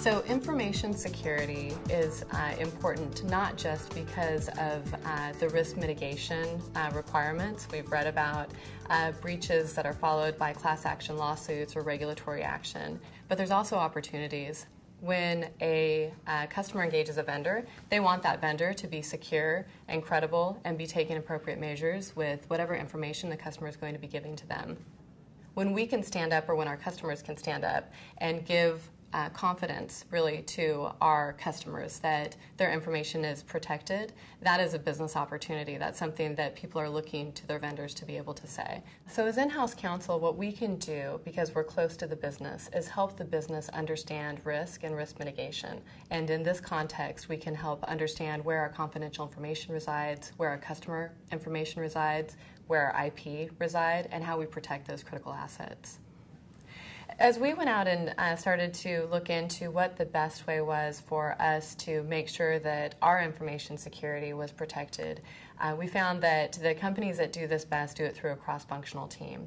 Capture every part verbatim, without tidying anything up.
So information security is uh, important not just because of uh, the risk mitigation uh, requirements. We've read about uh, breaches that are followed by class action lawsuits or regulatory action, but there's also opportunities. When a uh, customer engages a vendor, they want that vendor to be secure and credible and be taking appropriate measures with whatever information the customer is going to be giving to them. When we can stand up, or when our customers can stand up and give Uh, confidence really to our customers that their information is protected, that is a business opportunity. That's something that people are looking to their vendors to be able to say. So as in-house counsel, what we can do, because we're close to the business, is help the business understand risk and risk mitigation. And in this context, we can help understand where our confidential information resides, where our customer information resides, where our I P reside, and how we protect those critical assets. As we went out and uh, started to look into what the best way was for us to make sure that our information security was protected, uh, we found that the companies that do this best do it through a cross-functional team.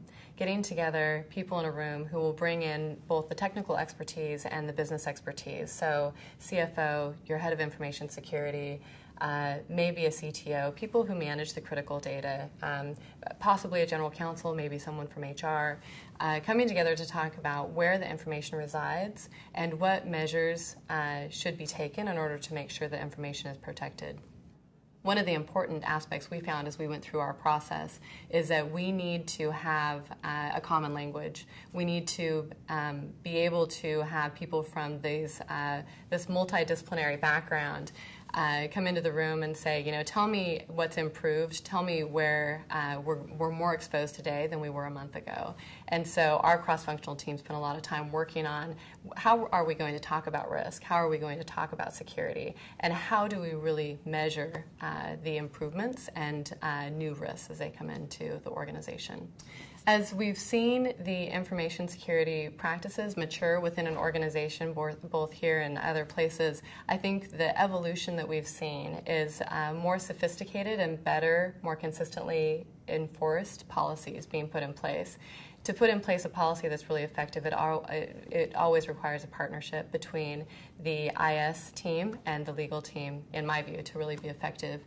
Getting together people in a room who will bring in both the technical expertise and the business expertise. So C F O, your head of information security, Uh, maybe a C T O, people who manage the critical data, um, possibly a general counsel, maybe someone from H R, uh, coming together to talk about where the information resides and what measures uh, should be taken in order to make sure the information is protected. One of the important aspects we found as we went through our process is that we need to have uh, a common language. We need to um, be able to have people from these, uh, this multidisciplinary background Uh, come into the room and say, you know, tell me what's improved, tell me where uh, we're, we're more exposed today than we were a month ago. And so our cross-functional team spent a lot of time working on how are we going to talk about risk, how are we going to talk about security, and how do we really measure uh, the improvements and uh, new risks as they come into the organization. As we've seen the information security practices mature within an organization, both here and other places, I think the evolution that we've seen is uh, more sophisticated and better, more consistently enforced policies being put in place. To put in place a policy that's really effective, it, al it always requires a partnership between the I S team and the legal team, in my view, to really be effective.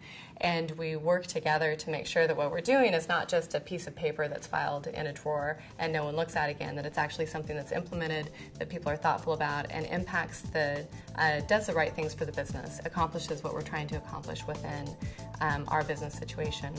And we work together to make sure that what we're doing is not just a piece of paper that's filed in a drawer and no one looks at again, that it's actually something that's implemented, that people are thoughtful about, and impacts the, uh, does the right things for the business, accomplishes what we're trying to accomplish within um, our business situation.